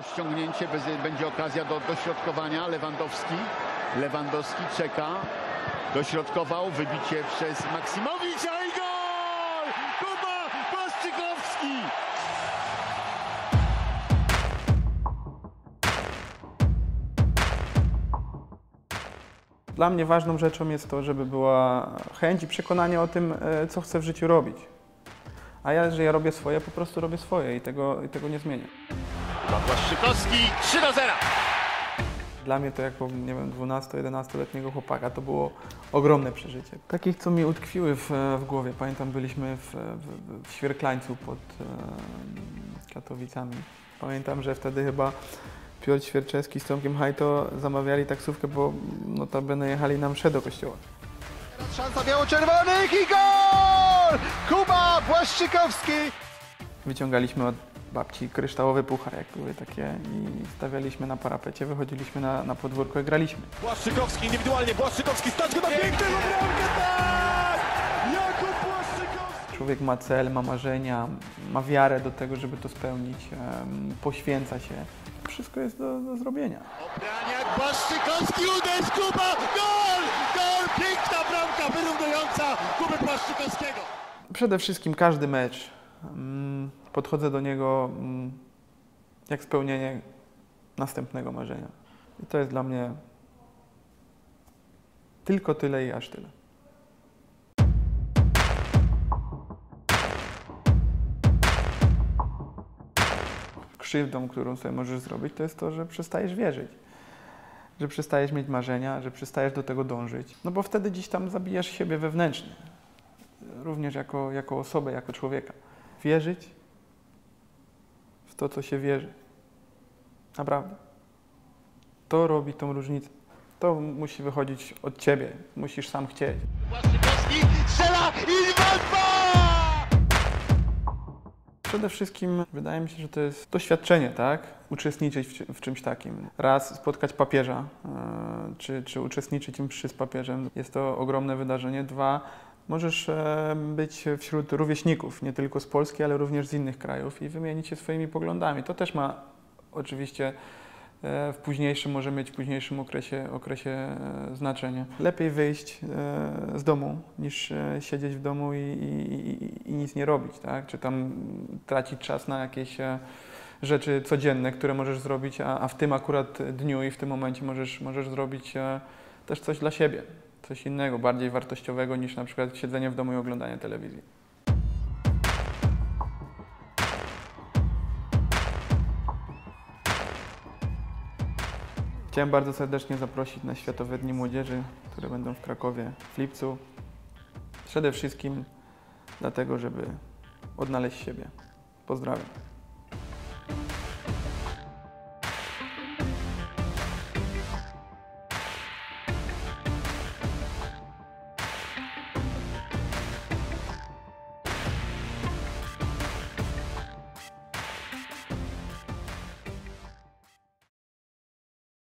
Rozciągnięcie, będzie okazja do dośrodkowania. Lewandowski czeka. Dośrodkował, wybicie przez Maksimowicza i gol! Kuba Błaszczykowski! Dla mnie ważną rzeczą jest to, żeby była chęć i przekonanie o tym, co chcę w życiu robić. A ja, że ja robię swoje, po prostu robię swoje i tego nie zmienię. Błaszczykowski 3-0. Dla mnie to jako, nie wiem, 12-11-letniego chłopaka to było ogromne przeżycie. Takich, co mi utkwiły w głowie. Pamiętam, byliśmy w Świerklańcu pod Katowicami. Pamiętam, że wtedy chyba Piotr Świerczewski z Tomkiem Hajto zamawiali taksówkę, bo notabene jechali na mszę do kościoła. Teraz szansa biało-czerwonych i gol! Kuba Błaszczykowski! Wyciągaliśmy od babci kryształowy puchar, jak były takie, i stawialiśmy na parapecie, wychodziliśmy na podwórko i graliśmy. Błaszczykowski indywidualnie, Błaszczykowski, stać go na pięknego bramkę, tak! Jakub Błaszczykowski! Człowiek ma cel, ma marzenia, ma wiarę do tego, żeby to spełnić, poświęca się. Wszystko jest do zrobienia. Obdaniak, Błaszczykowski, uderz, Kuba, gol! Gol, piękna bramka wyrównująca Kuby Błaszczykowskiego. Przede wszystkim każdy mecz podchodzę do niego jak spełnienie następnego marzenia. I to jest dla mnie tylko tyle i aż tyle. Krzywdą, którą sobie możesz zrobić, to jest to, że przestajesz wierzyć. Że przestajesz mieć marzenia, że przestajesz do tego dążyć. No bo wtedy gdzieś tam zabijasz siebie wewnętrznie. Również jako osobę, jako człowieka. Wierzyć w to, co się wierzy. Naprawdę. To robi tą różnicę. To musi wychodzić od ciebie. Musisz sam chcieć. Przede wszystkim wydaje mi się, że to jest doświadczenie, tak? Uczestniczyć w czymś takim. Raz spotkać papieża, czy uczestniczyć w mszy z papieżem. Jest to ogromne wydarzenie. Dwa, możesz być wśród rówieśników, nie tylko z Polski, ale również z innych krajów i wymienić się swoimi poglądami. To też ma oczywiście w późniejszym okresie znaczenie. Lepiej wyjść z domu niż siedzieć w domu i nic nie robić, tak? Czy tam tracić czas na jakieś rzeczy codzienne, które możesz zrobić, a w tym akurat dniu i w tym momencie możesz zrobić też coś dla siebie. Coś innego, bardziej wartościowego niż na przykład siedzenie w domu i oglądanie telewizji. Chciałem bardzo serdecznie zaprosić na Światowe Dni Młodzieży, które będą w Krakowie w lipcu. Przede wszystkim dlatego, żeby odnaleźć siebie. Pozdrawiam.